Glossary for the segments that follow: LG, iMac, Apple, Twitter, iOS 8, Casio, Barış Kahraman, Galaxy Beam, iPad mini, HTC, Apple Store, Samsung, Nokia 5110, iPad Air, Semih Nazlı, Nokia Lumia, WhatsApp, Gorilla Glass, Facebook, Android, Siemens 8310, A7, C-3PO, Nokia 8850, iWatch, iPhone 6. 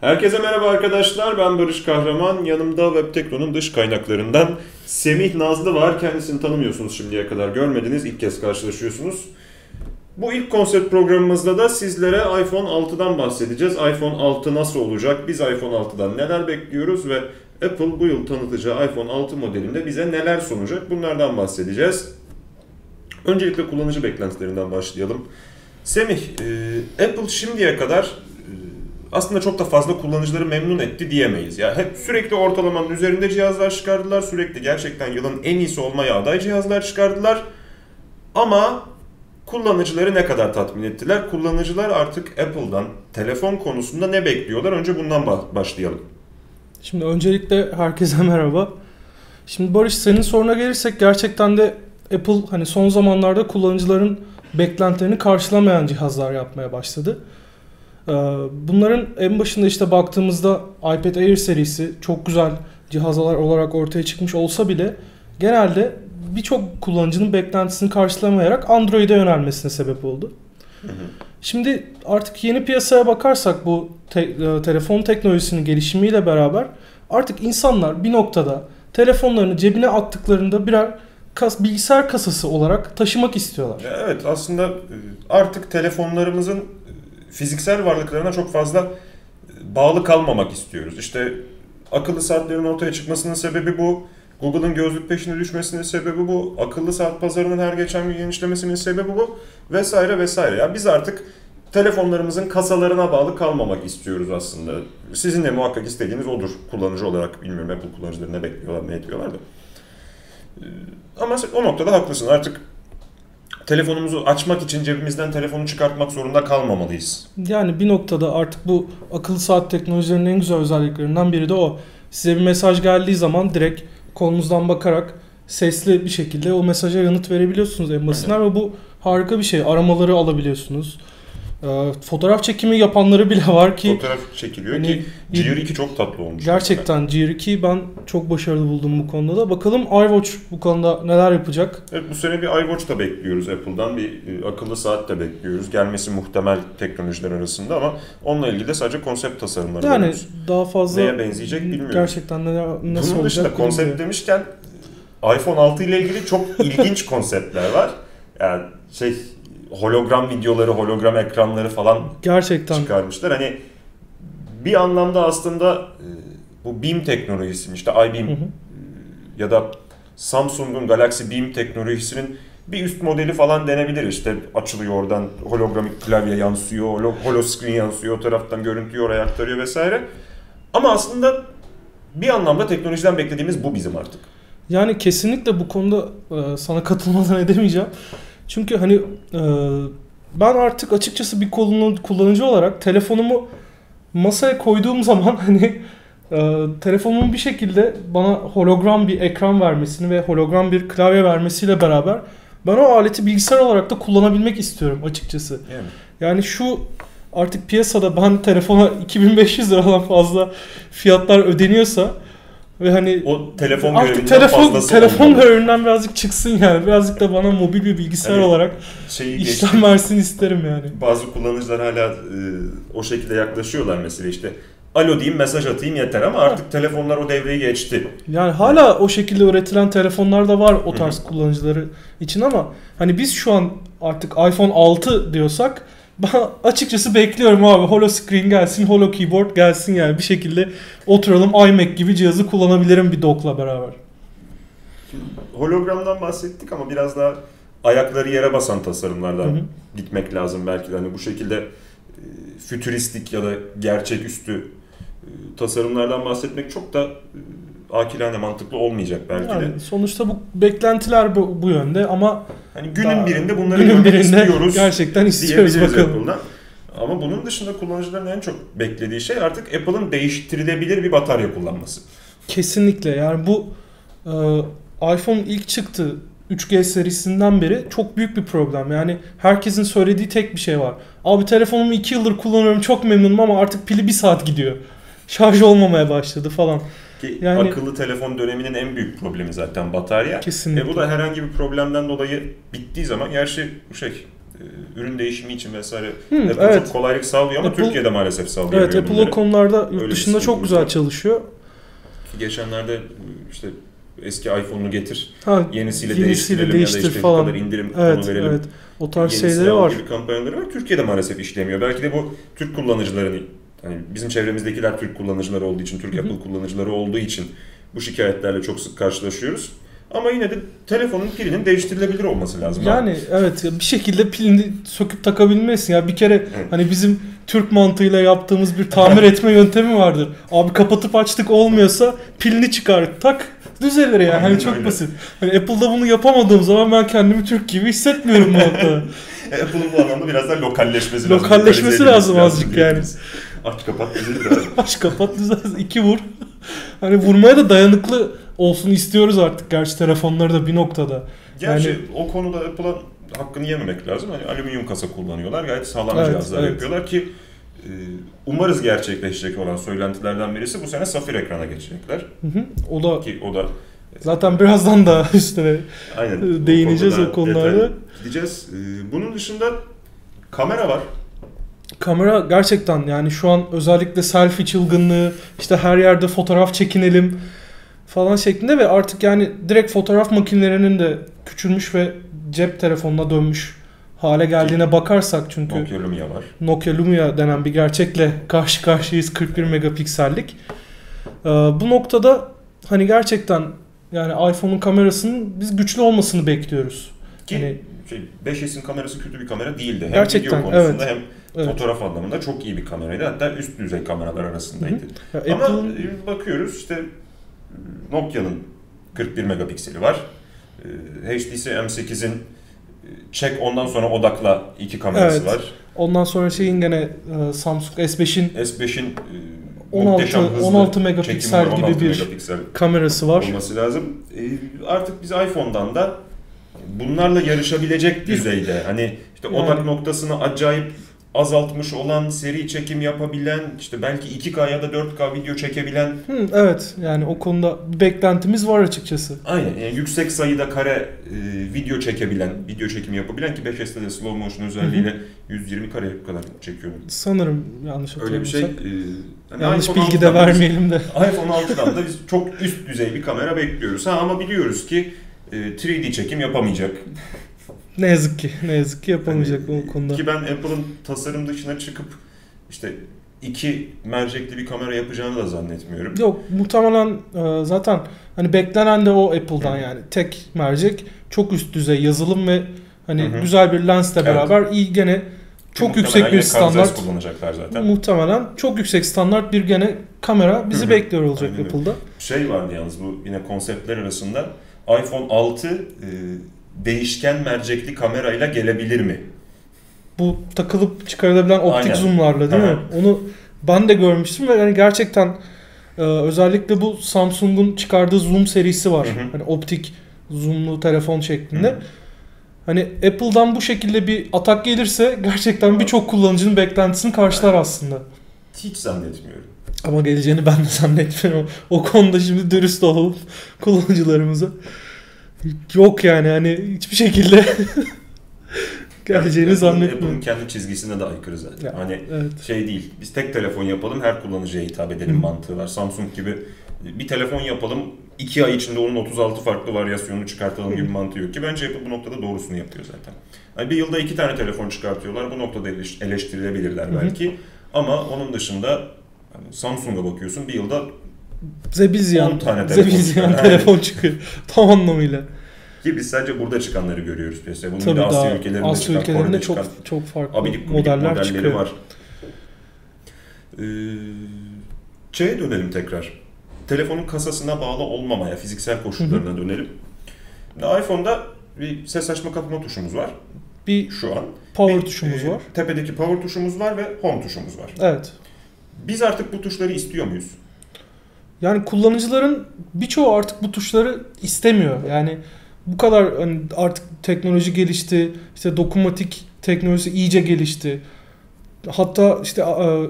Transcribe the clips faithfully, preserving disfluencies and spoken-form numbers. Herkese merhaba arkadaşlar, ben Barış Kahraman. Yanımda Webtekno'nun dış kaynaklarından Semih Nazlı var. Kendisini tanımıyorsunuz, şimdiye kadar görmediniz, ilk kez karşılaşıyorsunuz. Bu ilk konsept programımızda da sizlere iPhone altıdan bahsedeceğiz. iPhone altı nasıl olacak, biz iPhone altıdan neler bekliyoruz ve Apple bu yıl tanıtacağı iPhone altı modelinde bize neler sunacak, bunlardan bahsedeceğiz. Öncelikle kullanıcı beklentilerinden başlayalım. Semih, Apple şimdiye kadar aslında çok da fazla kullanıcıları memnun etti diyemeyiz. Ya hep sürekli ortalamanın üzerinde cihazlar çıkardılar. Sürekli gerçekten yılın en iyisi olmaya aday cihazlar çıkardılar. Ama kullanıcıları ne kadar tatmin ettiler? Kullanıcılar artık Apple'dan telefon konusunda ne bekliyorlar? Önce bundan başlayalım. Şimdi öncelikle herkese merhaba. Şimdi Barış, senin soruna gelirsek gerçekten de Apple hani son zamanlarda kullanıcıların beklentilerini karşılamayan cihazlar yapmaya başladı. Bunların en başında işte baktığımızda iPad Air serisi çok güzel cihazlar olarak ortaya çıkmış olsa bile genelde birçok kullanıcının beklentisini karşılamayarak Android'e yönelmesine sebep oldu. Hı hı. Şimdi artık yeni piyasaya bakarsak bu te telefon teknolojisinin gelişimiyle beraber artık insanlar bir noktada telefonlarını cebine attıklarında birer kas bilgisayar kasası olarak taşımak istiyorlar. Evet, aslında artık telefonlarımızın fiziksel varlıklarına çok fazla bağlı kalmamak istiyoruz. İşte akıllı saatlerin ortaya çıkmasının sebebi bu. Google'ın gözlük peşine düşmesinin sebebi bu. Akıllı saat pazarının her geçen gün genişlemesinin sebebi bu. Vesaire vesaire. Ya biz artık telefonlarımızın kasalarına bağlı kalmamak istiyoruz aslında. Sizin de muhakkak istediğiniz odur kullanıcı olarak. Bilmiyorum Apple kullanıcıları ne bekliyorlar, ne ediyorlar da. Ama o noktada haklısın. Artık telefonumuzu açmak için cebimizden telefonu çıkartmak zorunda kalmamalıyız. Yani bir noktada artık bu akıllı saat teknolojilerinin en güzel özelliklerinden biri de o. Size bir mesaj geldiği zaman direkt kolunuzdan bakarak sesli bir şekilde o mesaja yanıt verebiliyorsunuz en basitinden ve bu harika bir şey. Aramaları alabiliyorsunuz. Ee, fotoğraf çekimi yapanları bile var ki. Fotoğraf çekiliyor hani, ki G R iki çok tatlı olmuş. Gerçekten G R iki'yi ben çok başarılı buldum bu konuda da. Bakalım iWatch bu konuda neler yapacak? Evet, bu sene bir iWatch da bekliyoruz Apple'dan. Bir e, akıllı saat de bekliyoruz. Gelmesi muhtemel teknolojiler arasında ama onunla ilgili de sadece konsept tasarımları. Yani veriyoruz. Daha fazla neye benzeyecek bilmiyorum. Gerçekten neler, nasıl bunun olacak? Bunun dışında konsept diye demişken iPhone altı ile ilgili çok ilginç konseptler var. Yani şey... hologram videoları, hologram ekranları falan gerçekten çıkarmışlar. Hani bir anlamda aslında bu Beam teknolojisinin, işte iBeam hı hı. ya da Samsung'un Galaxy Beam teknolojisinin bir üst modeli falan denebilir. İşte açılıyor oradan, hologramik klavye yansıyor, holoscreen yansıyor, o taraftan görüntüyü oraya aktarıyor vesaire. Ama aslında bir anlamda teknolojiden beklediğimiz bu bizim artık. Yani kesinlikle bu konuda sana katılmadan edemeyeceğim. Çünkü hani e, ben artık açıkçası bir kullanıcı olarak telefonumu masaya koyduğum zaman hani e, telefonumun bir şekilde bana hologram bir ekran vermesini ve hologram bir klavye vermesiyle beraber ben o aleti bilgisayar olarak da kullanabilmek istiyorum açıkçası. Yani, yani şu artık piyasada ben telefona iki bin beş yüz liradan fazla fiyatlar ödeniyorsa ve hani o telefon artık telefon telefon görevimden birazcık çıksın yani. Birazcık da bana mobil bir bilgisayar yani olarak işlem versin isterim yani. Bazı kullanıcılar hala e, o şekilde yaklaşıyorlar mesela, işte alo diyeyim, mesaj atayım yeter ama ha. artık telefonlar o devreyi geçti. Yani hala yani o şekilde üretilen telefonlar da var o tarz Hı -hı. kullanıcıları için ama hani biz şu an artık iPhone altı diyorsak ben açıkçası bekliyorum abi. Holo screen gelsin, holo keyboard gelsin yani. Bir şekilde oturalım, iMac gibi cihazı kullanabilirim bir dock'la beraber. Hologramdan bahsettik ama biraz daha ayakları yere basan tasarımlardan hı hı. gitmek lazım belki de. Hani bu şekilde fütüristik ya da gerçeküstü tasarımlardan bahsetmek çok da akilane mantıklı olmayacak belki yani de. Sonuçta bu beklentiler bu, bu yönde ama hani günün birinde bunları günün birinde istiyoruz, gerçekten istiyoruz bakalım. Ama bunun dışında kullanıcıların en çok beklediği şey artık Apple'ın değiştirilebilir bir batarya kullanması. Kesinlikle yani bu e, iPhone ilk çıktığı üç G serisinden beri çok büyük bir problem. Yani herkesin söylediği tek bir şey var. Abi telefonumu iki yıldır kullanıyorum, çok memnunum ama artık pili bir saat gidiyor. Şarj olmamaya başladı falan. Ki yani, akıllı telefon döneminin en büyük problemi zaten batarya. Kesinlikle. E bu da herhangi bir problemden dolayı bittiği zaman, gerçi şey, e, ürün değişimi için vesaire hmm, Apple evet. çok kolaylık sağlıyor ama Apple, Türkiye'de maalesef sağlıyor. Evet, Apple o konularda yurt dışında çok güzel var. çalışıyor. Geçenlerde işte eski iPhone'unu getir, ha, yenisiyle, yenisiyle değiştir ya da işte falan. Kadar indirim evet, konu verelim. Evet. O tarz şeyleri var. Gibi kampanyaları var. Türkiye'de maalesef işlemiyor. Belki de bu Türk kullanıcıların, hani bizim çevremizdekiler Türk kullanıcıları olduğu için, Türk Hı-hı. Apple kullanıcıları olduğu için bu şikayetlerle çok sık karşılaşıyoruz. Ama yine de telefonun pilinin değiştirilebilir olması lazım. Yani abi. evet bir şekilde pilini söküp takabilmesin. Ya bir kere evet. hani bizim Türk mantığıyla yaptığımız bir tamir etme yöntemi vardır. Abi kapatıp açtık olmuyorsa pilini çıkar tak düzelir yani. Hani çok öyle. basit. Hani Apple'da bunu yapamadığım zaman ben kendimi Türk gibi hissetmiyorum bu noktada. Apple'ın bu anlamda biraz daha lokalleşmesi lazım. Lokalleşmesi lazım azıcık yani. Aç kapat düzelir abi. Aç kapat düzelir. İki vur. Hani vurmaya da dayanıklı olsun istiyoruz artık gerçi telefonları da bir noktada. Gerçi yani, o konuda Apple'ın hakkını yememek lazım. Hani alüminyum kasa kullanıyorlar. Gayet sağlam evet, cihazlar evet. yapıyorlar ki umarız gerçekleşecek olan söylentilerden birisi bu sene safir ekrana geçecekler. Hı hı. O da ki o da zaten birazdan da üstüne aynen, değineceğiz o konularda. Gideceğiz. Bunun dışında kamera var. Kamera gerçekten yani şu an özellikle selfie çılgınlığı, işte her yerde fotoğraf çekinelim falan şeklinde ve artık yani direkt fotoğraf makinelerinin de küçülmüş ve cep telefonuna dönmüş hale geldiğine bakarsak çünkü Nokia Lumia var. Nokia Lumia denen bir gerçekle karşı karşıyayız kırk bir megapiksellik. Ee, bu noktada hani gerçekten yani iPhone'un kamerasının biz güçlü olmasını bekliyoruz. Ki hani, şey, beş S'in kamerası kötü bir kamera değildi. Hem gerçekten, video konusunda evet. hem evet. fotoğraf anlamında çok iyi bir kameraydı. Hatta üst düzey kameralar arasındaydı. Hı hı. Ama Apple... bakıyoruz işte Nokia'nın kırk bir megapikseli var. H T C M sekizin çek ondan sonra odakla iki kamerası evet. var. Ondan sonra şeyin gene Samsung S beşin S beşin on altı on altı megapiksel gibi on altı bir megapiksel kamerası var. Olması lazım. Artık biz iPhone'dan da bunlarla yarışabilecek düzeyde hani işte odak yani. noktasını acayip azaltmış olan, seri çekim yapabilen, işte belki iki K ya da dört K video çekebilen. Hı, evet yani o konuda beklentimiz var açıkçası. Aynen yani yüksek sayıda kare e, video çekebilen, video çekimi yapabilen ki beş S'te de slow motion özelliğiyle Hı-hı. yüz yirmi kare kadar çekiyor. Sanırım yanlış hatırlamıyorsak. Öyle bir şey. E, hani yanlış bilgi de vermeyelim de. iPhone altıdan da biz çok üst düzey bir kamera bekliyoruz. Ha, ama biliyoruz ki e, üç D çekim yapamayacak. Ne yazık ki, ne yazık ki yapamayacak yani, o konuda. Ki ben Apple'ın tasarım dışına çıkıp işte iki mercekli bir kamera yapacağını da zannetmiyorum. Yok, muhtemelen zaten hani beklenen de o Apple'dan Hı. yani tek mercek, çok üst düzey yazılım ve hani Hı-hı. güzel bir lensle beraber evet. iyi gene çok Ki yüksek bir standart kullanacaklar zaten. Muhtemelen çok yüksek standart bir gene kamera bizi Hı-hı. bekliyor olacak Aynen Apple'da. Şey vardı yalnız bu yine konseptler arasında iPhone altı e, değişken mercekli kamerayla gelebilir mi? Bu takılıp çıkarılabilen optik Aynen. zoomlarla değil Aha. mi? Onu ben de görmüştüm ve yani gerçekten e, özellikle bu Samsung'un çıkardığı zoom serisi var. Hı hı. Hani optik zoomlu telefon şeklinde. Hı hı. Hani Apple'dan bu şekilde bir atak gelirse gerçekten birçok kullanıcının beklentisini karşılar aslında. Hiç zannetmiyorum. Ama geleceğini ben de zannetmiyorum. O konuda şimdi dürüst olalım kullanıcılarımıza. Yok yani hani hiçbir şekilde geleceğini yani, zannetmiyorum. Apple'ın kendi çizgisine de aykırı zaten. Ya, hani evet. şey değil, biz tek telefon yapalım her kullanıcıya hitap edelim Hı. mantığı var. Samsung gibi bir telefon yapalım iki ay içinde onun otuz altı farklı varyasyonunu çıkartalım Hı. gibi mantığı yok ki. Bence Apple bu noktada doğrusunu yapıyor zaten. Yani bir yılda iki tane telefon çıkartıyorlar, bu noktada eleştirilebilirler belki. Hı. Ama onun dışında yani Samsung'a bakıyorsun bir yılda Zebizyan tane telefon, telefon çıkıyor. Tam anlamıyla. Ki biz sadece burada çıkanları görüyoruz piyasaya. Bunun da Asya ülkelerinde, Asya çıkan, ülkelerinde çok çıkan, çok farklı abilik, modeller çıkıyor. Var. Ee, şeye dönelim tekrar. Telefonun kasasına bağlı olmamaya, fiziksel koşullarına Hı-hı. dönelim. iPhone'da bir ses açma kapama tuşumuz var. Bir şu an power bir, tuşumuz e, var. Tepedeki power tuşumuz var ve home tuşumuz var. Evet. Biz artık bu tuşları istiyor muyuz? Yani kullanıcıların birçoğu artık bu tuşları istemiyor. Yani bu kadar hani artık teknoloji gelişti, işte dokunmatik teknolojisi iyice gelişti. Hatta işte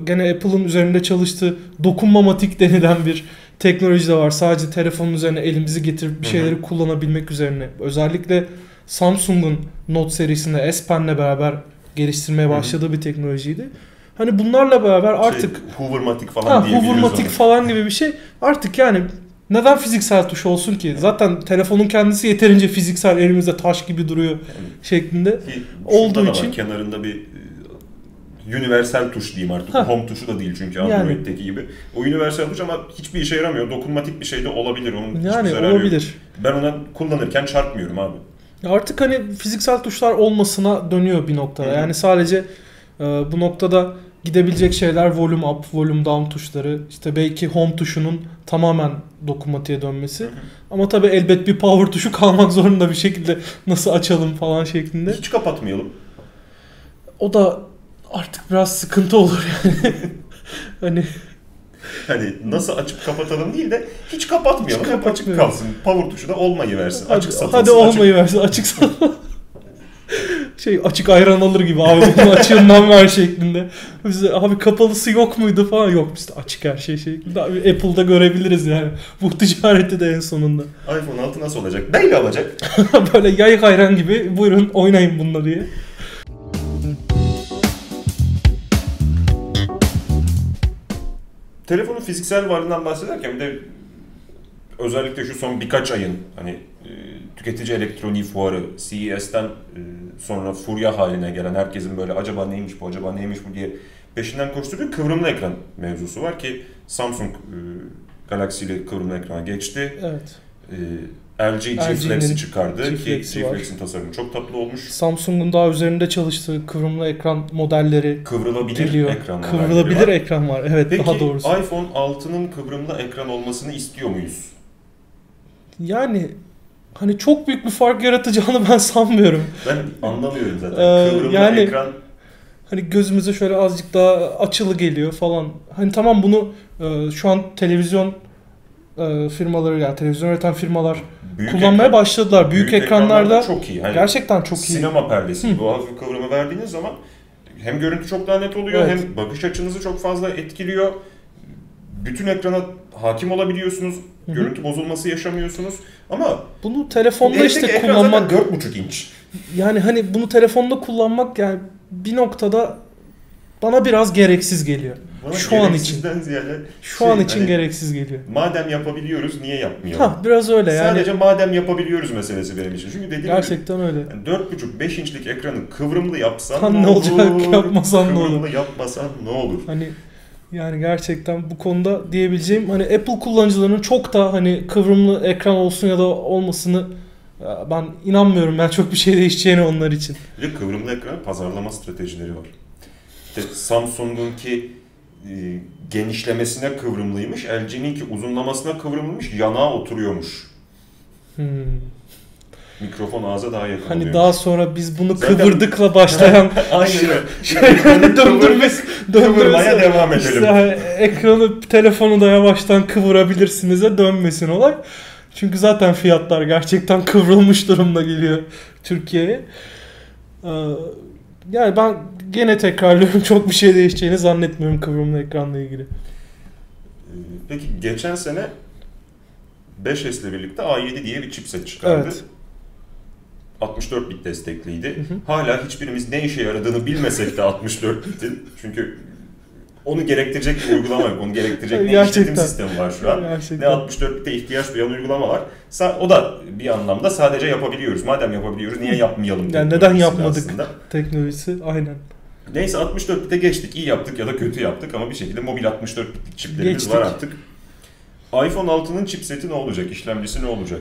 gene Apple'ın üzerinde çalıştığı dokunmamatik denilen bir teknoloji de var. Sadece telefonun üzerine elimizi getirip bir şeyleri Hı-hı. kullanabilmek üzerine. Özellikle Samsung'un Note serisinde S Pen'le beraber geliştirmeye başladığı Hı-hı. bir teknolojiydi. Hani bunlarla beraber artık şey, hovermatik falan diye hovermatik falan gibi bir şey. Artık yani neden fiziksel tuş olsun ki? Zaten telefonun kendisi yeterince fiziksel, elimizde taş gibi duruyor yani, şeklinde ki, olduğu için. Var, kenarında bir universal tuş diyeyim artık. Ha. Home tuşu da değil çünkü Android'deki yani. Gibi. O universal tuş ama hiçbir işe yaramıyor. Dokunmatik bir şey de olabilir. Onun yani olabilir. Yok. Ben ona kullanırken çarpmıyorum abi. Artık hani fiziksel tuşlar olmasına dönüyor bir noktada. Hı. Yani sadece e, bu noktada gidebilecek şeyler volume up, volume down tuşları. İşte belki home tuşunun tamamen dokunmatiğe dönmesi. Hı hı. Ama tabii elbet bir power tuşu kalmak zorunda bir şekilde. Nasıl açalım falan şeklinde. Hiç kapatmayalım. O da artık biraz sıkıntı olur yani. hani hani nasıl açıp kapatalım değil de hiç kapatmayalım. Hiç hep açık kalsın. Power tuşu da olmayıversin. Hadi, açık satılsın. Hadi olmayıversin. Açık satılsın. Şey açık ayran alır gibi abi bunu açığından ver şeklinde. Bize abi kapalısı yok muydu falan, yok işte açık her şey şeklinde. Abi Apple'da görebiliriz yani bu ticareti de en sonunda. iPhone altı nasıl olacak? Böyle olacak. Böyle yayık ayran gibi buyurun oynayın bununla diye. Telefonun fiziksel varlığından bahsederken bir de özellikle şu son birkaç ayın hani e, tüketici elektroniği fuarı C E S'ten e, sonra furya haline gelen herkesin böyle acaba neymiş bu acaba neymiş bu diye peşinden koştuğu bir kıvrımlı ekran mevzusu var ki Samsung e, Galaxy ile kıvrımlı ekrana geçti. Evet. E, L G G-Flex'i çıkardı ki G-Flex'in tasarımı çok tatlı olmuş. Samsung'un daha üzerinde çalıştığı kıvrımlı ekran modelleri kıvrılabilir geliyor. Ekran kıvrılabilir var. Ekran var. Evet, peki, daha doğrusu. Peki iPhone altının kıvrımlı ekran olmasını istiyor muyuz? Yani hani çok büyük bir fark yaratacağını ben sanmıyorum. Ben anlamıyorum zaten. Ee, Kıvrımlı yani, ekran. Hani gözümüze şöyle azıcık daha açılı geliyor falan. Hani tamam bunu e, şu an televizyon e, firmaları yani televizyon üreten firmalar büyük kullanmaya ekran, başladılar. Büyük, büyük ekranlarda çok iyi. Yani gerçekten çok iyi. Sinema perdesi gibi hafif kıvrımı verdiğiniz zaman hem görüntü çok daha net oluyor, evet, hem bakış açınızı çok fazla etkiliyor. Bütün ekrana hakim olabiliyorsunuz. Görüntü bozulması yaşamıyorsunuz ama bunu telefonda işte kullanmak dört buçuk inç. Yani hani bunu telefonda kullanmak yani bir noktada bana biraz gereksiz geliyor. Bana şu an için. Şu şey, an için hani, gereksiz geliyor. Madem yapabiliyoruz niye yapmıyoruz? Ha biraz öyle yani. Sadece madem yapabiliyoruz meselesi benim için. Çünkü dediğim gerçekten gibi, öyle. Yani dört buçuk beş inçlik ekranı kıvrımlı yapsan ha, ne olur? Olacak, yapmasan ne olur? Kıvrımlı yapmasan ne olur? Hani yani gerçekten bu konuda diyebileceğim hani Apple kullanıcılarının çok da hani kıvrımlı ekran olsun ya da olmasını ben inanmıyorum. Ben çok bir şey değişeceğine onlar için. Bir de kıvrımlı ekran pazarlama stratejileri var. İşte Samsung'unki e, genişlemesine kıvrımlıymış, L G'ninki uzunlamasına kıvrımlıymış, yanağa oturuyormuş. Hmm. Mikrofon ağza daha yakın hani oluyor. Daha sonra biz bunu zaten kıvırdıkla başlayan şöyle döndürmesi, döndürmeye devam edelim. İşte ekranı, telefonu da yavaştan kıvırabilirsiniz de dönmesin olay. Çünkü zaten fiyatlar gerçekten kıvrılmış durumda geliyor Türkiye'ye. Yani ben gene tekrarlıyorum, çok bir şey değişeceğini zannetmiyorum kıvrımlı ekranla ilgili. Peki geçen sene beş S ile birlikte A yedi diye bir chipset çıkardı. Evet. altmış dört bit destekliydi. Hı hı. Hala hiçbirimiz ne işe yaradığını bilmesek de altmış dört bitin. Çünkü onu gerektirecek bir uygulama yok. Onu gerektirecek ne işletim sistemi var şu an. Gerçekten. Ne altmış dört bite ihtiyaç duyan uygulama var. O da bir anlamda sadece yapabiliyoruz. Madem yapabiliyoruz niye yapmayalım? Yani neden yapmadık aslında teknolojisi? Aynen. Neyse altmış dört bite geçtik. İyi yaptık ya da kötü yaptık ama bir şekilde mobil altmış dört bitlik çiplerimiz geçtik. Var artık. iPhone altının chipseti ne olacak? İşlemcisi ne olacak?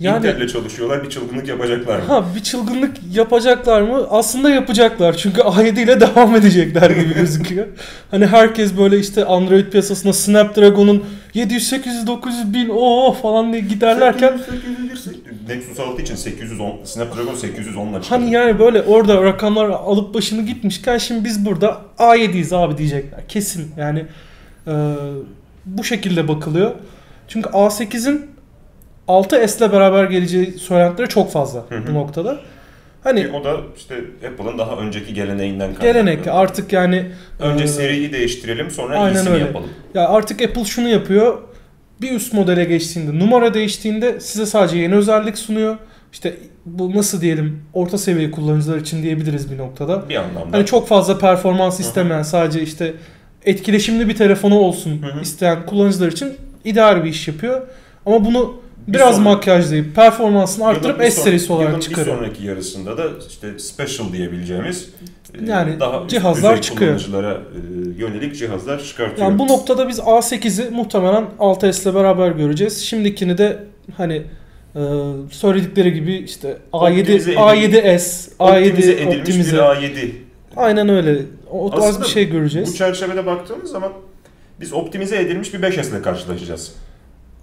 Yani, Intel'le çalışıyorlar, bir çılgınlık yapacaklar mı? Ha, bir çılgınlık yapacaklar mı? Aslında yapacaklar çünkü A yedi ile devam edecekler gibi gözüküyor. Hani herkes böyle işte Android piyasasına Snapdragon'un yedi yüz, sekiz yüz, dokuz yüz, bin o falan diye giderlerken Nexus altı için sekiz yüz on, Snapdragon sekiz yüz onla çıkıyor. Hani yani böyle orada rakamlar alıp başını gitmişken şimdi biz burada A yediyiz abi diyecekler. Kesin yani e, bu şekilde bakılıyor. Çünkü A sekizin altı S'le beraber geleceği söylentileri çok fazla, hı hı, bu noktada. Hani e, o da işte Apple'ın daha önceki geleneğinden kaynaklı. Gelenek artık yani önce e, seriyi değiştirelim sonra iyisini öyle yapalım. Ya artık Apple şunu yapıyor. Bir üst modele geçtiğinde, numara değiştiğinde size sadece yeni özellik sunuyor. İşte bu nasıl diyelim, orta seviye kullanıcılar için diyebiliriz bir noktada. Bir anlamda. Hani çok fazla performans istemeyen, hı-hı, sadece işte etkileşimli bir telefonu olsun, hı-hı, isteyen kullanıcılar için ideal bir iş yapıyor. Ama bunu bir biraz son... makyajlayıp performansını arttırıp S serisi olarak çıkarıyor. Bir sonraki yarısında da işte special diyebileceğimiz yani daha cihazlar çıkıyor. Kullanıcılara yönelik cihazlar çıkartıyor. Yani bu noktada biz A sekizi muhtemelen altı S ile beraber göreceğiz. Şimdikini de hani Ee, söyledikleri gibi işte A yedi, A yedi S, A yedi optimize. Aynen öyle. O aslında tarz bir şey göreceğiz. Bu çerçevede baktığımız zaman biz optimize edilmiş bir beş S ile karşılaşacağız.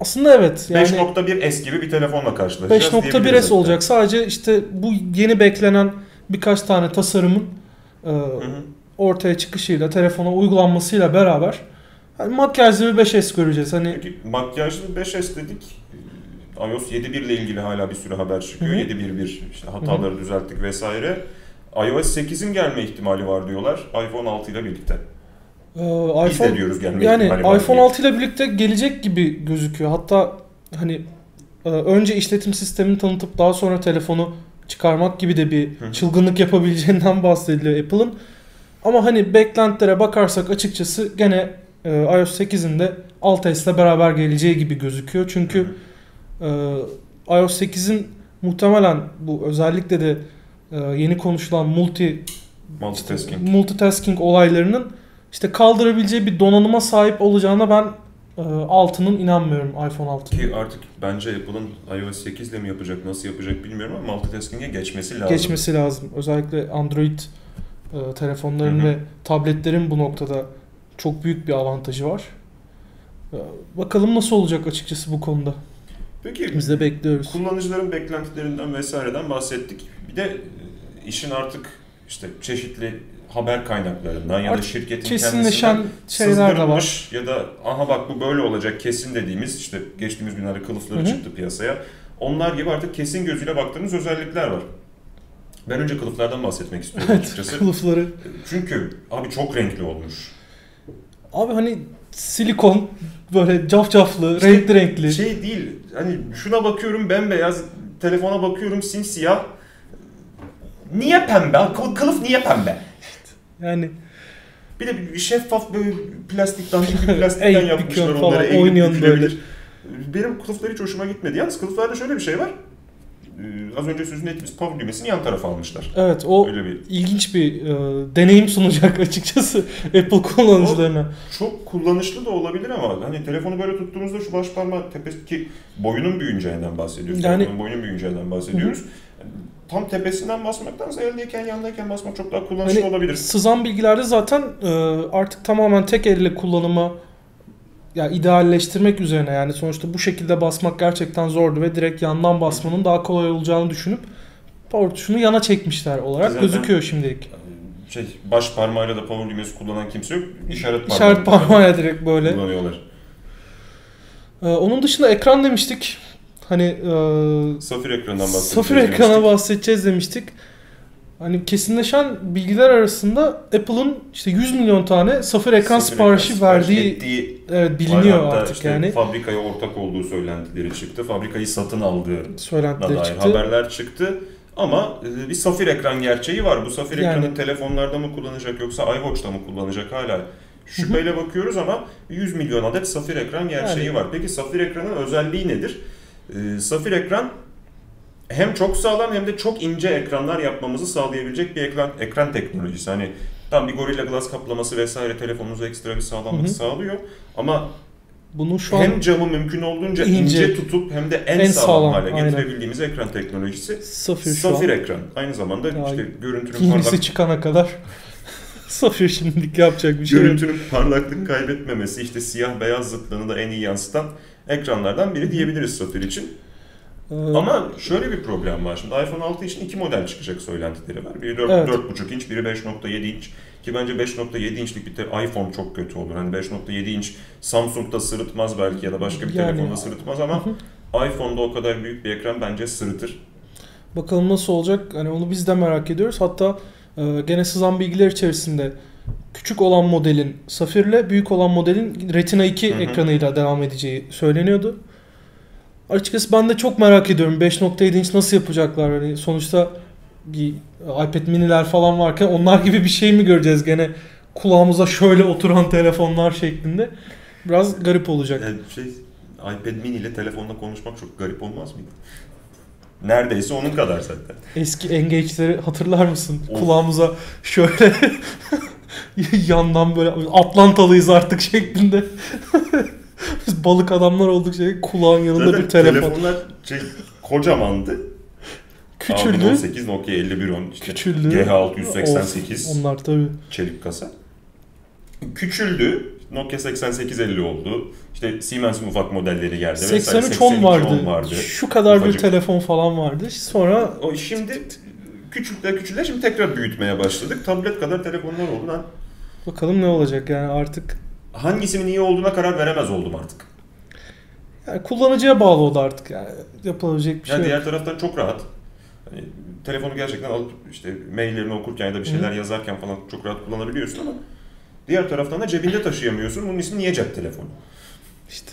Aslında evet. Yani beş nokta bir S gibi bir telefonla karşılaşacağız. beş nokta bir S olacak. Sadece işte bu yeni beklenen birkaç tane tasarımın e, hı hı. ortaya çıkışıyla, telefona uygulanmasıyla beraber yani makyajlı bir beş S göreceğiz. Hani... Peki makyajlı bir beş S dedik. iOS yedi nokta bir ile ilgili hala bir sürü haber çıkıyor. yedi nokta bir nokta bir işte hataları, hı-hı, düzelttik vesaire. iOS sekizin gelme ihtimali var diyorlar. iPhone altı ile birlikte. Ee, iPhone, Biz de diyoruz gelme yani ihtimali var. iPhone altı ile birlikte gelecek gibi gözüküyor. Hatta hani önce işletim sistemini tanıtıp daha sonra telefonu çıkarmak gibi de bir, hı-hı, çılgınlık yapabileceğinden bahsediliyor Apple'ın. Ama hani beklentilere bakarsak açıkçası gene iOS sekizin de altı S ile beraber geleceği gibi gözüküyor. Çünkü, hı-hı, iOS sekizin muhtemelen bu özellikle de yeni konuşulan multi multitasking. multitasking olaylarının işte kaldırabileceği bir donanıma sahip olacağına ben altının inanmıyorum, iPhone altının. Ki artık bence Apple'ın iOS sekiz ile mi yapacak, nasıl yapacak bilmiyorum ama multitasking'e geçmesi lazım. Geçmesi lazım. Özellikle Android telefonların, hı hı, ve tabletlerin bu noktada çok büyük bir avantajı var. Bakalım nasıl olacak açıkçası bu konuda. Peki, biz de bekliyoruz. Kullanıcıların beklentilerinden vesaireden bahsettik. Bir de işin artık işte çeşitli haber kaynaklarından ya da şirketin kendisinden sızdırılmış ya da aha bak bu böyle olacak kesin dediğimiz, işte geçtiğimiz günlerde kılıfları, hı-hı, çıktı piyasaya. Onlar gibi artık kesin gözüyle baktığımız özellikler var. Ben önce kılıflardan bahsetmek istiyorum, evet, açıkçası. Kılıfları. Çünkü abi çok renkli olmuş. Abi hani silikon böyle cafcaflı, işte renkli renkli. Şey değil, hani şuna bakıyorum bembeyaz, telefona bakıyorum simsiyah. Niye pembe? Kılıf niye pembe? Yani bir de şeffaf böyle plastikten, çünkü plastikten yapmışlar onları. Eğilip bükülebilir. Benim kılıflar hiç hoşuma gitmedi. Yalnız kılıflarda şöyle bir şey var. Az önce sözünü ettiğimiz power düğmesini yan tarafa almışlar. Evet, o öyle bir ilginç bir e, deneyim sunacak açıkçası Apple kullanıcılarına. O çok kullanışlı da olabilir ama hani telefonu böyle tuttuğumuzda şu baş parmağı tepesindeki boyunun büyüyeceğinden bahsediyoruz. Yani boyunun büyüyeceğinden bahsediyoruz. Hı. Tam tepesinden basmaktansa eldeyken, yandayken basmak çok daha kullanışlı yani olabilir. Sızan bilgilerde zaten e, artık tamamen tek elle kullanıma ya idealleştirmek üzerine, yani sonuçta bu şekilde basmak gerçekten zordu ve direkt yandan basmanın daha kolay olacağını düşünüp power tuşunu yana çekmişler olarak zaten gözüküyor şimdilik. Şey, baş parmağıyla da power düğmesi kullanan kimse yok. İşaret, İşaret parmağıyla, parmağıyla direkt böyle kullanıyorlar. Ee, onun dışında ekran demiştik. Hani e, safir ekrandan bahsedeceğiz. Safir ekrana demiştik. bahsedeceğiz demiştik. Hani kesinleşen bilgiler arasında Apple'ın işte yüz milyon tane safir ekran safir siparişi ekran verdiği ettiği, evet, biliniyor artık işte yani. Fabrikaya ortak olduğu söylentileri çıktı. Fabrikayı satın aldığı söylentileri dair çıktı. haberler çıktı. Ama bir safir ekran gerçeği var. Bu safir yani, ekranı telefonlarda mı kullanacak yoksa iWatch'ta mı kullanacak hala şüpheyle, hı-hı, bakıyoruz ama yüz milyon adet safir ekran gerçeği yani var. Peki safir ekranın özelliği nedir? E, safir ekran hem çok sağlam hem de çok ince ekranlar yapmamızı sağlayabilecek bir ekran ekran teknolojisi. Hani tam bir Gorilla Glass kaplaması vesaire telefonunuza ekstra bir sağlamlık, hı hı, sağlıyor ama bunu şu hem camı mümkün olduğunca ince, ince tutup hem de en, en sağlam, sağlam hale getirebildiğimiz, aynen, ekran teknolojisi. Safir, safir ekran. Aynı zamanda ya, işte görüntünün parlaklığı çıkana kadar safir şimdilik yapacak bir şey. Görüntünün parlaklık kaybetmemesi, işte siyah beyaz zıtlığını da en iyi yansıtan ekranlardan biri diyebiliriz safir için. Ama şöyle bir problem var. Şimdi iPhone altı için iki model çıkacak söylentileri var. Biri dört, evet, dört buçuk inç, biri beş nokta yedi inç. Ki bence beş nokta yedi inçlik bir iPhone çok kötü olur. Hani beş nokta yedi inç Samsung'da sırıtmaz belki ya da başka bir yani telefonda ya. sırıtmaz ama, hı-hı, iPhone'da o kadar büyük bir ekran bence sırıtır. Bakalım nasıl olacak? Hani onu biz de merak ediyoruz. Hatta e, gene sızan bilgiler içerisinde küçük olan modelin safirle, büyük olan modelin Retina iki, hı-hı, ekranıyla devam edeceği söyleniyordu. Açıkçası ben de çok merak ediyorum beş nokta yedi inç nasıl yapacaklar, hani sonuçta bir iPad mini'ler falan varken onlar gibi bir şey mi göreceğiz gene, kulağımıza şöyle oturan telefonlar şeklinde? Biraz garip olacak. Yani şey, iPad mini ile telefonla konuşmak çok garip olmaz mıydı? Neredeyse onun kadar zaten. Eski Engage'leri hatırlar mısın? Of. Kulağımıza şöyle yandan böyle Atlantalıyız artık şeklinde. Biz balık adamlar olduk şey, kulağın yanında zaten bir telefon. Telefonlar şey, kocamandı. Küçüldü. A sekiz, Nokia elli bir on, işte küçüldü. G H altı yüz seksen sekiz. Of, onlar tabii. Çelik kasa. Küçüldü. Nokia seksen sekiz elli oldu. İşte Siemens'in ufak modelleri geldi. seksen üç on vardı. vardı. Şu kadar ufacık bir telefon falan vardı. Sonra o şimdi küçükler küçükler şimdi tekrar büyütmeye başladık. Tablet kadar telefonlar oldu lan. Bakalım ne olacak yani artık. Hangisinin iyi olduğuna karar veremez oldum artık. Yani kullanıcıya bağlı oldu artık yani. Yapılabilecek bir yani şey yok. Diğer taraftan çok rahat. Hani telefonu gerçekten alıp işte maillerini okurken ya da bir şeyler Hı. yazarken falan çok rahat kullanabiliyorsun ama diğer taraftan da cebinde taşıyamıyorsun. Bunun ismi niye cep telefonu? İşte.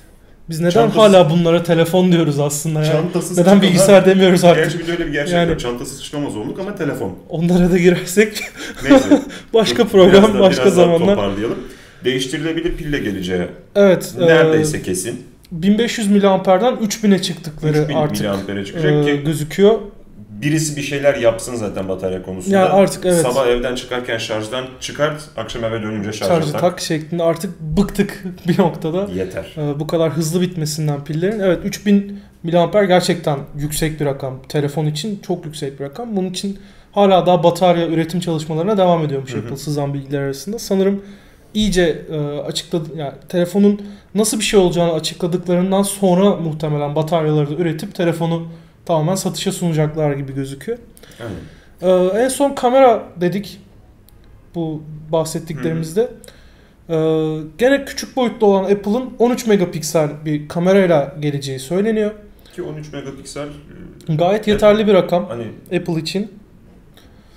Biz neden çantası, hala bunlara telefon diyoruz aslında ya? Neden bilgisayar demiyoruz artık? Gerçi bir de öyle bir gerçek yani, var. Çantasız çıkamaz olduk ama telefon. Onlara da girersek neyse, başka program, biraz da, başka biraz zamanlar. Toparlayalım. Değiştirilebilir pille geleceği. Evet. Neredeyse e, kesin. bin beş yüz miliamperden üç bine çıktıkları üç bin artık miliampere çıkacak e, ki gözüküyor. Birisi bir şeyler yapsın zaten batarya konusunda. Yani artık evet. Sabah evden çıkarken şarjdan çıkart, akşam eve dönünce şarja tak. Şarjı tak şeklinde artık bıktık bir noktada. Yeter. Ee, bu kadar hızlı bitmesinden pillerin. Evet, üç bin miliamper gerçekten yüksek bir rakam. Telefon için çok yüksek bir rakam. Bunun için hala daha batarya üretim çalışmalarına devam ediyormuş Apple, sızan bilgiler arasında. Sanırım iyice e, açıkladı, yani telefonun nasıl bir şey olacağını açıkladıklarından sonra muhtemelen bataryaları da üretip telefonu tamamen satışa sunacaklar gibi gözüküyor. Evet. Ee, en son kamera dedik bu bahsettiklerimizde. Ee, gene küçük boyutlu olan Apple'ın on üç megapiksel bir kamerayla geleceği söyleniyor. Ki on üç megapiksel gayet yeterli bir rakam hani, Apple için.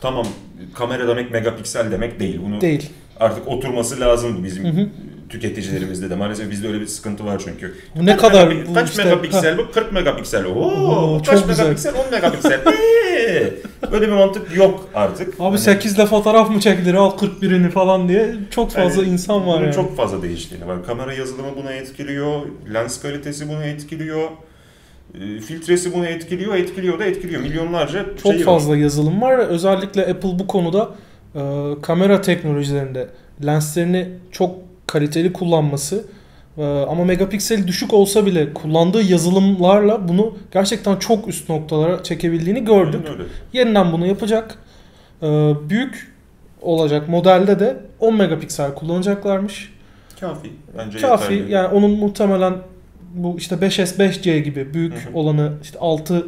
Tamam, kamera demek megapiksel demek değil. Bunu değil. Artık oturması lazım bizim. Hı hı. Tüketicilerimizde de maalesef bizde öyle bir sıkıntı var çünkü. Bu ne kadar? Megap- bu kaç işte, megapiksel ha. bu? kırk megapiksel. Oo, kaç megapiksel? on megapiksel. Eee, böyle bir mantık yok artık. Abi hani, sekizle fotoğraf mı çekilir? Al kırk birini falan diye çok fazla yani, insan var yani. Çok fazla değiştiğini var. Kamera yazılımı buna etkiliyor. Lens kalitesi buna etkiliyor. Filtresi buna etkiliyor. Etkiliyor da etkiliyor. Milyonlarca çok şey fazla var. Yazılım var. Özellikle Apple bu konuda e, kamera teknolojilerinde lenslerini çok kaliteli kullanması ee, ama megapikseli düşük olsa bile kullandığı yazılımlarla bunu gerçekten çok üst noktalara çekebildiğini gördük. Yeniden bunu yapacak. Ee, büyük olacak modelde de on megapiksel kullanacaklarmış. Kafi. Bence Kafi. Yeterli. Yani onun muhtemelen bu işte beş S beş C gibi büyük hı hı. olanı işte altı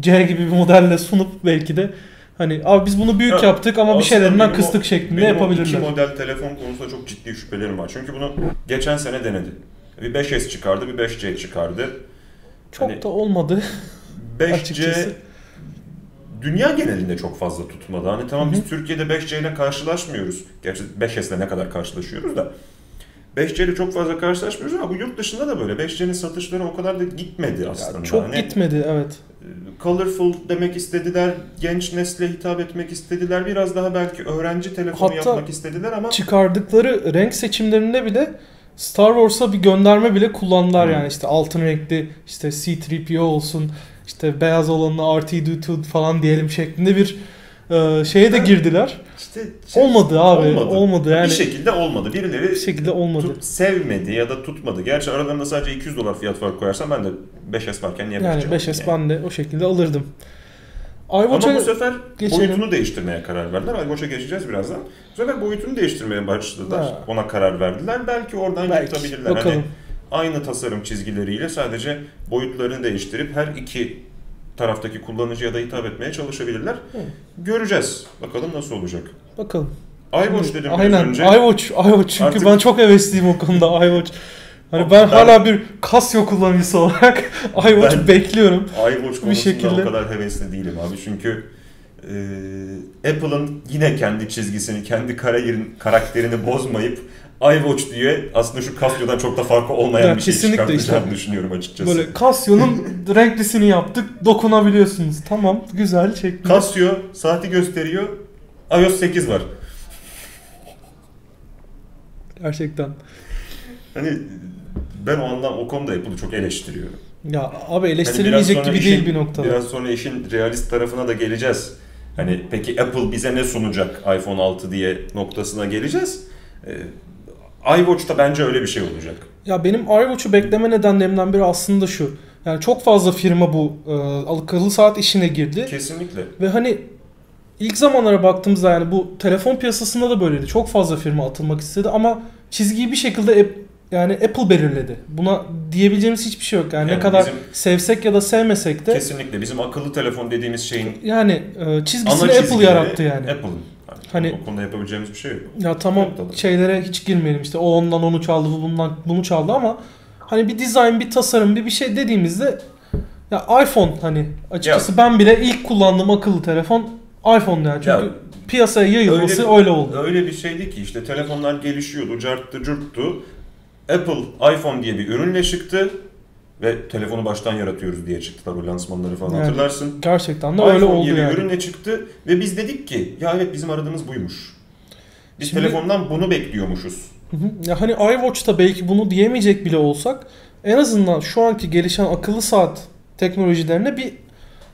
C gibi bir modelle sunup belki de hani abi biz bunu büyük evet, yaptık ama bir şeylerinden kıstık o, şeklinde yapabilirler. Benim o iki model telefon konusunda çok ciddi şüphelerim var. Çünkü bunu geçen sene denedi. Bir beş S çıkardı, bir beş C çıkardı. Çok hani, da olmadı. beş C açıkçası. Dünya genelinde çok fazla tutmadı. Hani tamam Hı-hı. biz Türkiye'de beş C ile karşılaşmıyoruz. Gerçi beş S ile ne kadar karşılaşıyoruz da. beş C ile çok fazla karşılaşmıyoruz ama bu yurt dışında da böyle. beş C'nin satışları o kadar da gitmedi aslında. Yani çok hani, gitmedi evet. Colorful demek istediler, genç nesle hitap etmek istediler, biraz daha belki öğrenci telefonu hatta yapmak istediler ama çıkardıkları renk seçimlerinde bile Star Wars'a bir gönderme bile kullandılar hmm. yani işte altın renkli işte C üç P O olsun, işte beyaz olanına R iki D iki falan diyelim şeklinde bir e, şeye de girdiler. İşte şey, olmadı abi, olmadı, olmadı yani. Bir şekilde olmadı, birileri bir şekilde olmadı. Tut, sevmedi ya da tutmadı. Gerçi aralarında sadece iki yüz dolar fiyat farkı koyarsam ben de beş S varken niye yani beş S yani. Ben de o şekilde alırdım. iWatch'a ama bu sefer geçelim. Boyutunu değiştirmeye karar verdiler. iWatch'a geçeceğiz birazdan. Bu sefer boyutunu değiştirmeye başladılar. Ha. Ona karar verdiler. Belki oradan belki. Yutabilirler. Hani aynı tasarım çizgileriyle sadece boyutlarını değiştirip her iki taraftaki kullanıcıya da hitap etmeye çalışabilirler. Hı. Göreceğiz. Bakalım nasıl olacak. Bakalım. iWatch dedim biraz önce. Aynen. iWatch. iWatch. Çünkü artık ben çok hevesliyim o konuda. iWatch. Hani ben, ben hala bir Casio kullanıcısı olarak iWatch bekliyorum. iWatch konusunda şekilde. O kadar hevesli değilim abi. Çünkü e, Apple'ın yine kendi çizgisini, kendi karakterini bozmayıp iWatch diye aslında şu Casio'dan çok da farklı olmayan ya, bir şey çıkartacağını düşünüyorum açıkçası. Böyle Casio'nun renklisini yaptık, dokunabiliyorsunuz. Tamam, güzel çekti. Casio saati gösteriyor, iOS sekiz var. Gerçekten. Hani ben o anlam o konuda Apple'ı çok eleştiriyorum. Ya abi eleştirilmeyecek hani gibi işin, değil bir noktada. Biraz sonra işin realist tarafına da geleceğiz. Hani peki Apple bize ne sunacak iPhone altı diye noktasına geleceğiz. Ee, iWatch'ta bence öyle bir şey olacak. Ya benim iWatch'u bekleme nedenlerimden biri aslında şu. Yani çok fazla firma bu e, akıllı saat işine girdi. Kesinlikle. Ve hani ilk zamanlara baktığımızda yani bu telefon piyasasında da böyleydi. Çok fazla firma atılmak istedi ama çizgiyi bir şekilde Apple, yani Apple belirledi. Buna diyebileceğimiz hiçbir şey yok. Yani, yani ne kadar sevsek ya da sevmesek de. Kesinlikle bizim akıllı telefon dediğimiz şeyin. Yani çizgisini Apple yarattı yani. Apple. Yani hani, o konuda yapabileceğimiz bir şey yok. Ya tamam yaptılar. Şeylere hiç girmeyelim işte o ondan onu çaldı, bu bundan bunu çaldı ama hani bir dizayn, bir tasarım, bir bir şey dediğimizde ya iPhone hani açıkçası ya. Ben bile ilk kullandığım akıllı telefon iPhone yani çünkü. Ya. Piyasaya yayılması öyle, öyle oldu. Öyle bir şeydi ki işte telefonlar gelişiyordu, carttı, curttu. Apple iPhone diye bir ürünle çıktı ve telefonu baştan yaratıyoruz diye çıktılar o lansmanları falan yani, hatırlarsın. Gerçekten de öyle oldu yani. iPhone diye bir ürünle çıktı ve biz dedik ki ya evet bizim aradığımız buymuş. Biz şimdi, telefondan bunu bekliyormuşuz. Hı hı, ya hani iWatch'ta belki bunu diyemeyecek bile olsak en azından şu anki gelişen akıllı saat teknolojilerine bir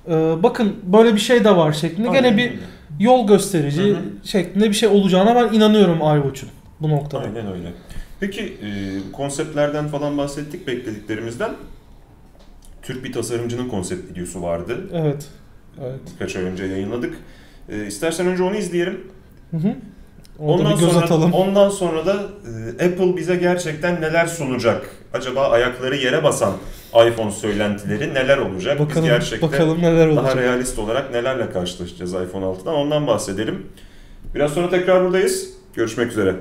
e, bakın böyle bir şey de var şeklinde gene bir yol gösterici hı hı. şeklinde bir şey olacağına ben inanıyorum iWatch'un bu noktada. Aynen öyle. Peki e, konseptlerden falan bahsettik beklediklerimizden. Türk bir tasarımcının konsept videosu vardı. Evet. Evet. Birkaç ay önce yayınladık. E, istersen önce onu izleyelim. Hı hı. Ondan sonra atalım. Ondan sonra da e, Apple bize gerçekten neler sunacak? Acaba ayakları yere basan iPhone söylentileri neler olacak? Bakalım, biz gerçekten bakalım neler olacak. Daha realist olarak nelerle karşılaşacağız iPhone altıdan ondan bahsedelim. Biraz sonra tekrar buradayız. Görüşmek üzere.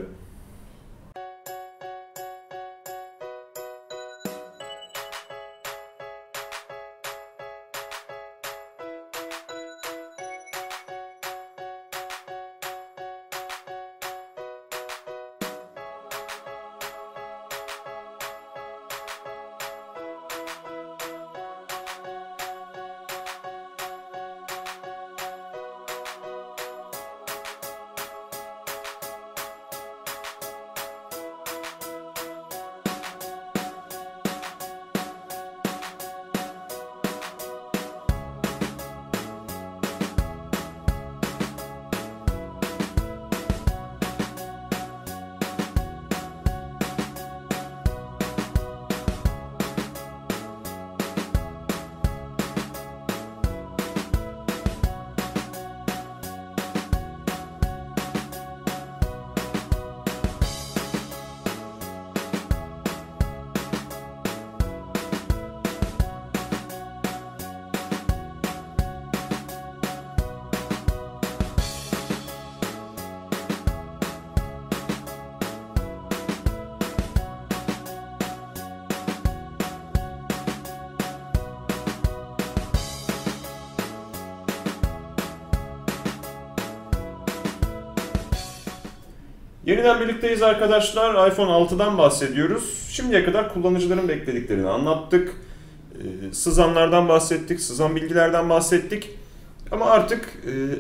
Yeniden birlikteyiz arkadaşlar. iPhone altıdan bahsediyoruz. Şimdiye kadar kullanıcıların beklediklerini anlattık. Sızanlardan bahsettik, sızan bilgilerden bahsettik. Ama artık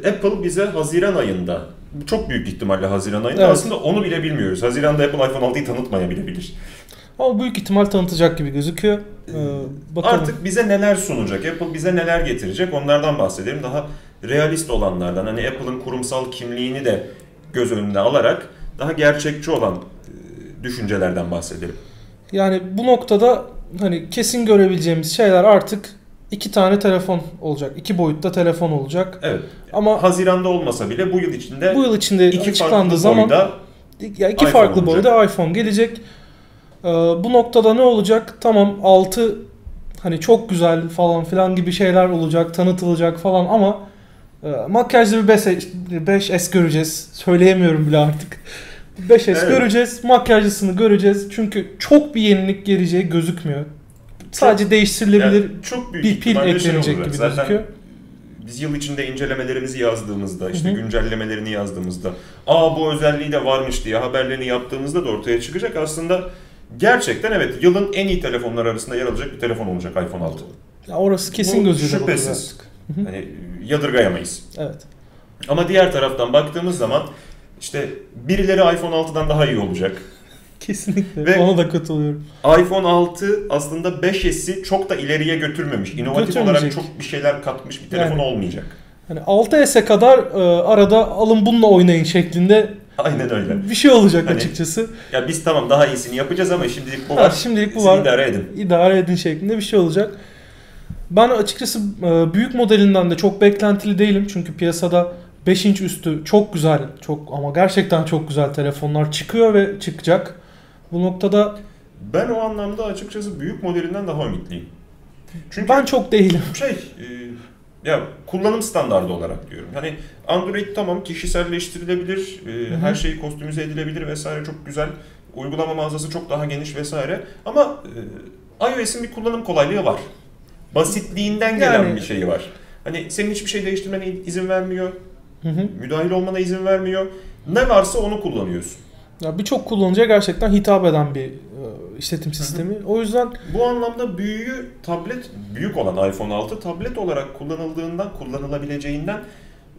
Apple bize Haziran ayında, çok büyük ihtimalle Haziran ayında evet. Aslında onu bile bilmiyoruz. Haziran'da Apple iPhone altıyı tanıtmayabilebilir. Ama büyük ihtimal tanıtacak gibi gözüküyor. Ee, bakalım. Artık bize neler sunacak, Apple bize neler getirecek onlardan bahsedelim. Daha realist olanlardan, hani Apple'ın kurumsal kimliğini de göz önüne alarak daha gerçekçi olan düşüncelerden bahsedelim. Yani bu noktada hani kesin görebileceğimiz şeyler artık iki tane telefon olacak. İki boyutta telefon olacak. Evet. Ama Haziran'da olmasa bile bu yıl içinde bu yıl içinde iki farklı zaman, boyda ya iki farklı olacak. Boyda iPhone gelecek. Ee, bu noktada ne olacak? Tamam altı hani çok güzel falan filan gibi şeyler olacak, tanıtılacak falan ama makyajlı bir beş S göreceğiz. Söyleyemiyorum bile artık. beş S evet. Göreceğiz. Makyajlısını göreceğiz. Çünkü çok bir yenilik geleceği gözükmüyor. Sadece çok, değiştirilebilir yani çok büyük bir pil eklenecek gibi zaten gözüküyor. biz yıl içinde incelemelerimizi yazdığımızda, işte güncellemelerini yazdığımızda, aa bu özelliği de varmış diye haberlerini yaptığımızda da ortaya çıkacak. Aslında gerçekten evet, yılın en iyi telefonları arasında yer alacak bir telefon olacak iPhone altı. Ya orası kesin gözüyle şüphesiz. Hani yadırgayamayız. Evet. Ama diğer taraftan baktığımız zaman işte birileri iPhone altıdan daha iyi olacak. Kesinlikle. Ve ona da katılıyorum. iPhone altı aslında beş es'i çok da ileriye götürmemiş. İnovatif olarak çok bir şeyler katmış bir telefon yani, olmayacak. Hani altı es'e kadar e, arada alın bununla oynayın şeklinde. Aynen öyle. Bir şey olacak hani, açıkçası. Ya biz tamam daha iyisini yapacağız ama şimdilik bu ha, var. Şimdilik bu var. İdare edin. İdare edin şeklinde bir şey olacak. Ben açıkçası büyük modelinden de çok beklentili değilim. Çünkü piyasada beş inç üstü çok güzel, çok ama gerçekten çok güzel telefonlar çıkıyor ve çıkacak. Bu noktada ben o anlamda açıkçası büyük modelinden daha ümitliyim. Çünkü ben çok değilim. Şey, e, ya kullanım standardı olarak diyorum. Hani Android tamam kişiselleştirilebilir, e, her şey kostümize edilebilir vesaire, çok güzel. Uygulama mağazası çok daha geniş vesaire. Ama e, iOS'in bir kullanım kolaylığı var. Basitliğinden gelen yani, bir şey var. Hani senin hiçbir şey değiştirmene izin vermiyor. Hı hı. Müdahil olmana izin vermiyor. Ne varsa onu kullanıyorsun. Ya birçok kullanıcıya gerçekten hitap eden bir e, işletim sistemi. Hı hı. O yüzden bu anlamda büyüğü tablet, büyük olan iPhone altı tablet olarak kullanıldığından, kullanılabileceğinden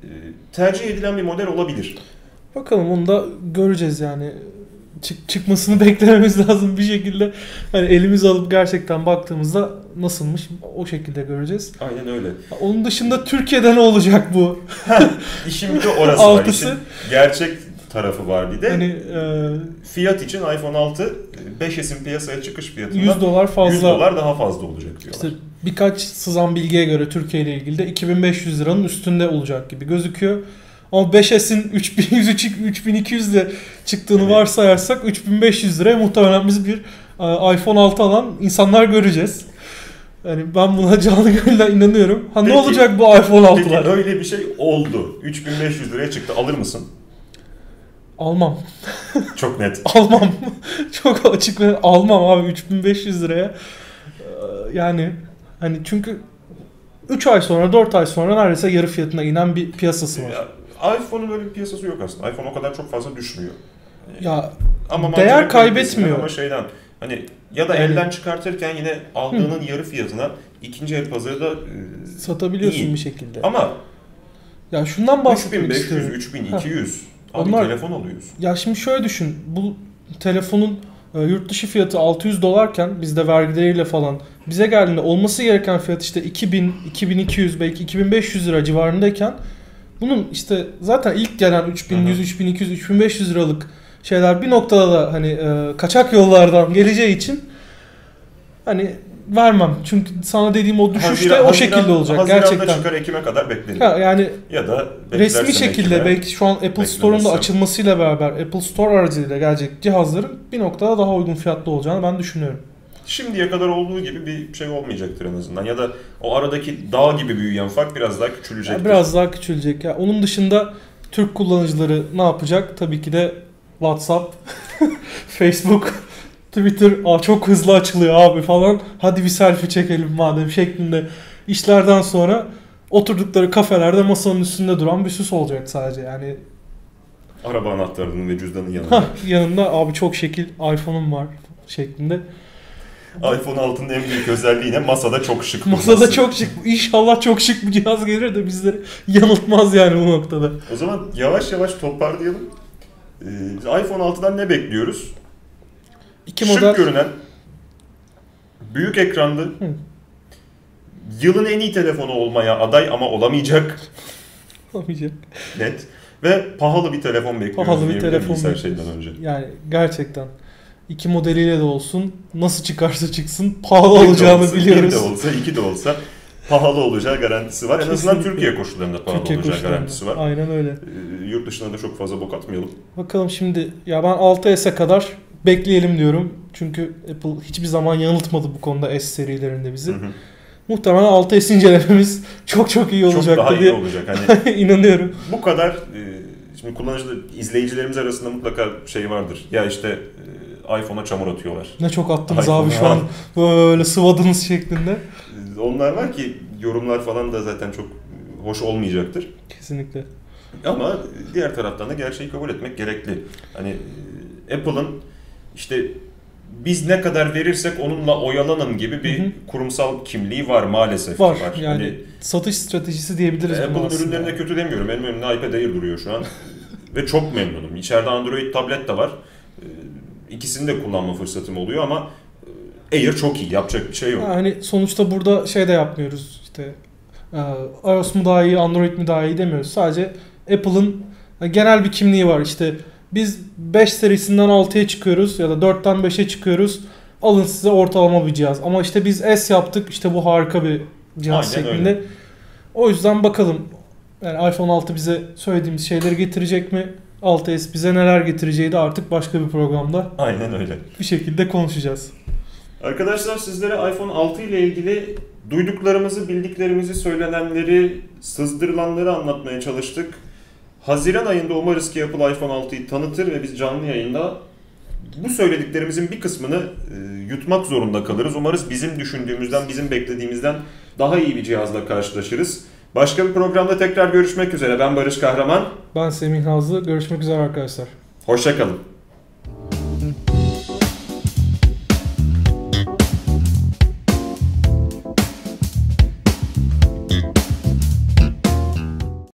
e, tercih edilen bir model olabilir. Bakalım onu da göreceğiz yani. Çık, çıkmasını beklememiz lazım bir şekilde. Hani elimiz alıp gerçekten baktığımızda nasılmış o şekilde göreceğiz. Aynen öyle. Onun dışında Türkiye'de ne olacak bu? İşin bir de orası var. İşin gerçek tarafı var bir de. Hani, e... fiyat için iPhone altı beş es'in piyasaya çıkış fiyatından yüz dolar fazla. yüz dolar daha fazla olacak diyorlar. İşte birkaç sızan bilgiye göre Türkiye ile ilgili de iki bin beş yüz liranın üstünde olacak gibi gözüküyor. Ama beş es'in üç bin yüz üç bin iki yüz ile çıktığını evet, varsayarsak üç bin beş yüz liraya muhtemelen biz bir iPhone altı alan insanlar göreceğiz. Yani ben buna canlı gönülden inanıyorum. Ha peki, ne olacak bu iPhone altılar? Peki öyle bir şey oldu. üç bin beş yüz liraya çıktı. Alır mısın? Almam. Çok net. Almam. Çok açık ve almam abi üç bin beş yüz liraya. Yani hani çünkü üç ay sonra dört ay sonra neredeyse yarı fiyatına inen bir piyasası var. Ya, iPhone'un öyle bir piyasası yok aslında. iPhone o kadar çok fazla düşmüyor. Ya ama değer kaybetmiyor. Ama şeyden hani ya da yani, elden çıkartırken yine aldığının hı, yarı fiyatına ikinci el pazarda e, satabiliyorsun iyi bir şekilde. Ama ya şundan bahsetmek istiyorum. üç bin beş yüz, üç bin iki yüz abi onlar, telefon alıyorsun. Ya şimdi şöyle düşün. Bu telefonun e, yurt dışı fiyatı altı yüz dolarken bizde vergileriyle falan bize geldiğinde olması gereken fiyat işte iki bin, iki bin iki yüz belki iki bin beş yüz lira civarındayken bunun işte zaten ilk gelen üç bin yüz, üç bin iki yüz, üç bin beş yüz liralık şeyler bir noktada da hani e, kaçak yollardan geleceği için hani vermem. Çünkü sana dediğim o düşüşte Haziran, o şekilde Haziran, olacak Haziran'da gerçekten. Haziran'da çıkar, Ekim'e kadar beklerim. Ha, yani ya da resmi şekilde Ekim'e, belki şu an Apple Store'un da açılmasıyla beraber Apple Store aracılığıyla gelecek cihazların bir noktada daha uygun fiyatlı olacağını ben düşünüyorum. Şimdiye kadar olduğu gibi bir şey olmayacaktır en azından. Ya da o aradaki dağ gibi büyüyen fark biraz daha küçülecektir. Ya biraz daha küçülecek. Ya onun dışında Türk kullanıcıları ne yapacak? Tabii ki de WhatsApp, Facebook, Twitter, aa çok hızlı açılıyor abi falan. Hadi bir selfie çekelim madem şeklinde işlerden sonra oturdukları kafelerde masanın üstünde duran bir süs olacak sadece yani. Araba anahtarının ve cüzdanın yanında. Yanında abi çok şekil iPhone'um var şeklinde. iPhone altının en büyük özelliği ne? Masada çok şık. Masada olması. Çok şık. İnşallah çok şık bir cihaz gelir de bizleri yanıltmaz yani bu noktada. O zaman yavaş yavaş toparlayalım. Ee, biz iPhone altıdan ne bekliyoruz? İki şık model görünen, büyük ekranlı, hı, yılın en iyi telefonu olmaya aday ama olamayacak. Olamayacak. Net. Ve pahalı bir telefon bekliyoruz. Pahalı bir telefon bekliyoruz. Şeyden önce. Yani gerçekten. İki modeliyle de olsun, nasıl çıkarsa çıksın pahalı bir olacağını olsa, biliyoruz. Bir de olsa, iki de olsa pahalı olacağı garantisi var. Kesinlikle. En azından Türkiye koşullarında pahalı Türkiye olacağı koşullarında garantisi var. Aynen öyle. E, yurt dışına da çok fazla bok atmayalım. Bakalım şimdi, ya ben altı es'e kadar bekleyelim diyorum. Çünkü Apple hiçbir zaman yanıltmadı bu konuda S serilerinde bizi. Hı hı. Muhtemelen altı es incelememiz çok çok iyi olacak. Çok daha iyi olacak. Hani inanıyorum. Bu kadar, e, şimdi kullanıcı izleyicilerimiz arasında mutlaka şey vardır. Ya işte e, iPhone'a çamur atıyorlar. Ne çok attınız abi şu an böyle sıvadınız şeklinde. Onlar var ki yorumlar falan da zaten çok hoş olmayacaktır. Kesinlikle. Ama diğer taraftan da gerçeği kabul etmek gerekli. Hani Apple'ın işte biz ne kadar verirsek onunla oyalanın gibi bir, hı hı, kurumsal kimliği var maalesef. Var, var. Yani hani, satış stratejisi diyebiliriz. Apple'ın ürünlerine kötü demiyorum. Benim önümde iPad Air duruyor şu an ve çok memnunum. İçeride Android tablet de var. İkisini de kullanma fırsatım oluyor ama Air çok iyi, yapacak bir şey yok. Yani sonuçta burada şey de yapmıyoruz işte, iOS mu daha iyi, Android mi daha iyi demiyoruz. Sadece Apple'ın genel bir kimliği var işte. Biz beş serisinden altıya çıkıyoruz ya da dörtten beşe çıkıyoruz. Alın size ortalama bir cihaz. Ama işte biz S yaptık, işte bu harika bir cihaz. Aynen şeklinde. Öyle. O yüzden bakalım yani iPhone altı bize söylediğimiz şeyleri getirecek mi? altı S bize neler getireceği de artık başka bir programda. Aynen öyle. Bir şekilde konuşacağız. Arkadaşlar sizlere iPhone altı ile ilgili duyduklarımızı, bildiklerimizi, söylenenleri, sızdırılanları anlatmaya çalıştık. Haziran ayında umarız ki Apple iPhone altıyı tanıtır ve biz canlı yayında bu söylediklerimizin bir kısmını e, yutmak zorunda kalırız. Umarız bizim düşündüğümüzden, bizim beklediğimizden daha iyi bir cihazla karşılaşırız. Başka bir programda tekrar görüşmek üzere. Ben Barış Kahraman. Ben Semih Nazlı. Görüşmek üzere arkadaşlar. Hoşça kalın.